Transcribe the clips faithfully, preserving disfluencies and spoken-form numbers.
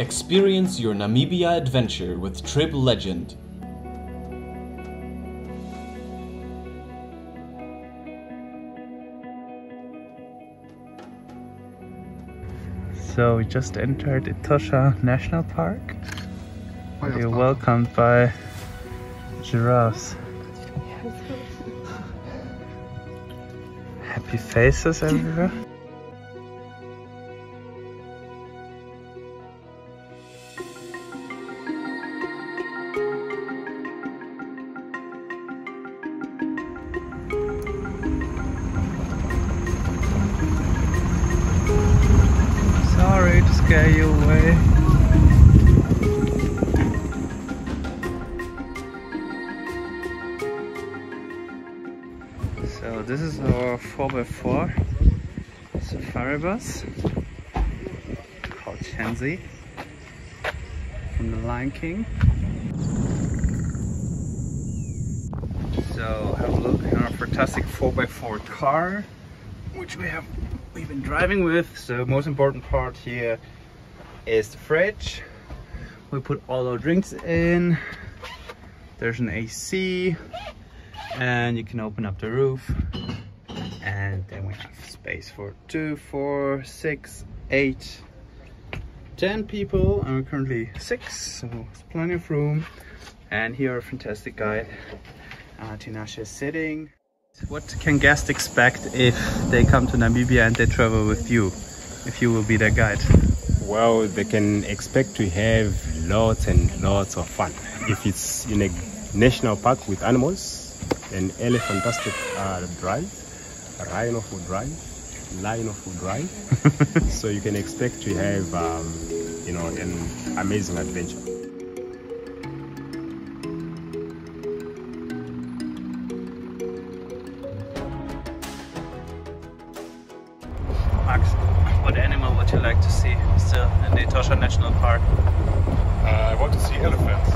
Experience your Namibia adventure with Trip Legend. So we just entered Etosha National Park. We are welcomed by giraffes. Happy faces everywhere. Sorry to scare you away. So this is our four by four safari bus called Shenzi from The Lion King. So have a look at our fantastic four by four car, which we have we've been driving with. So the most important part here is the fridge. We put all our drinks in. There's an A C. And you can open up the roof, and then we have space for two, four, six, eight, ten people, and we're currently six, so there's plenty of room. And here our fantastic guide uh, Tinashe is sitting. What can guests expect if they come to Namibia and they travel with you, if you will be their guide? Well, they can expect to have lots and lots of fun. If it's in a national park with animals, an elephantastic uh, drive, rhino food drive, lion food drive. So you can expect to have, um, you know, an amazing adventure. Max, what animal would you like to see still in the Etosha National Park? Uh, I want to see elephants.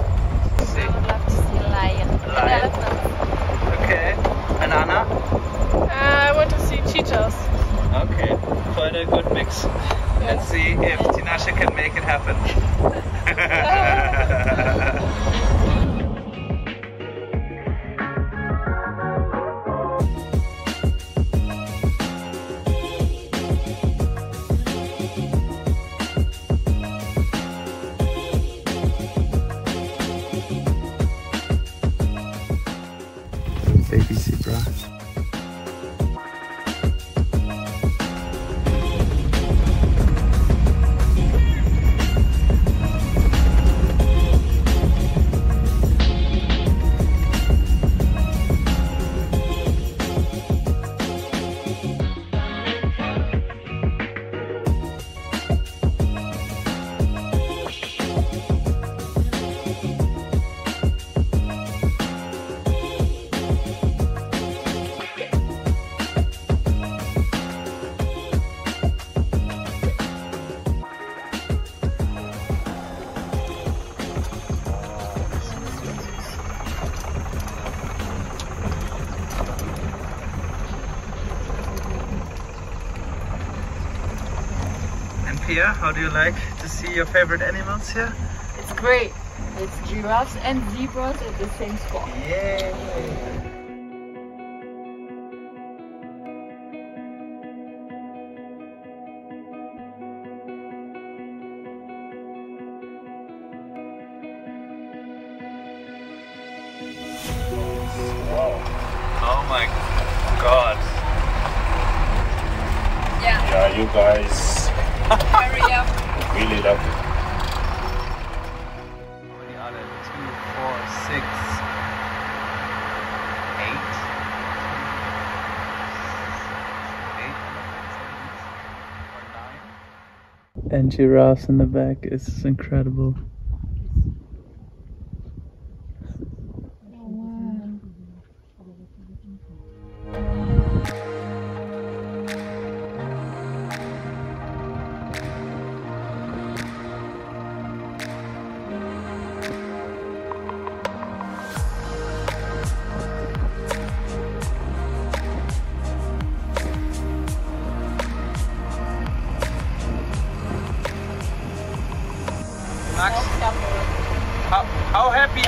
See? I would love to see a lion. A lion. Elephant. Okay, and Anna? Uh, I want to see cheetahs. Okay, quite a good mix. Yeah. Let's see if Tinashe can make it happen. Baby zebra. Pia, how do you like to see your favorite animals here? It's great. It's giraffes and zebras at the same spot. Yay! Wow. Oh my god. Yeah. Yeah, you guys. Hurry up. Really love it. How many are there? Two, four, six, eight. Eight, seven, or nine. And giraffes in the back is incredible.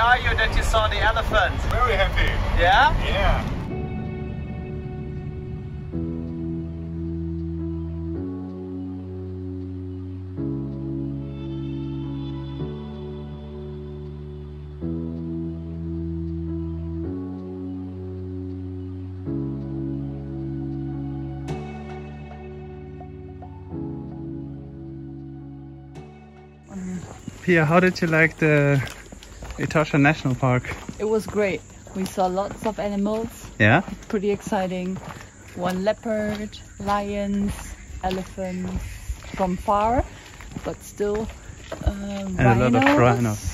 are you that you saw the elephant? Very happy. Yeah? Yeah. Pia, how did you like the Etosha National Park? It was great. We saw lots of animals. Yeah. It's pretty exciting. One leopard, lions, elephants from far, but still uh, and rhinos, a lot of rhinos,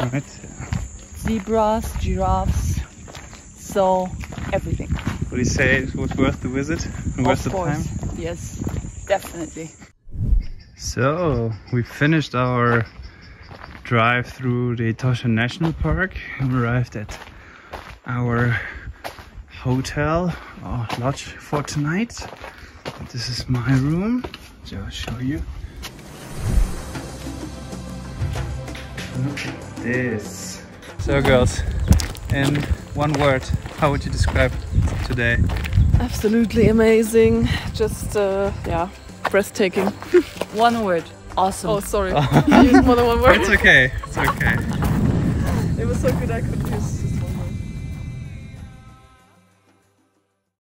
right? Yeah. Zebras, giraffes, so everything. Would you say it was worth the visit? And worth the time? Of course. Yes, definitely. So we finished our drive through the Etosha National Park and arrived at our hotel or lodge for tonight. This is my room, so I'll show you. Look at this. So girls, in one word, how would you describe today? Absolutely amazing, just uh, yeah. Breathtaking. One word. Awesome. Oh, sorry. I used more than one word. It's okay. It's okay. It was so good I could use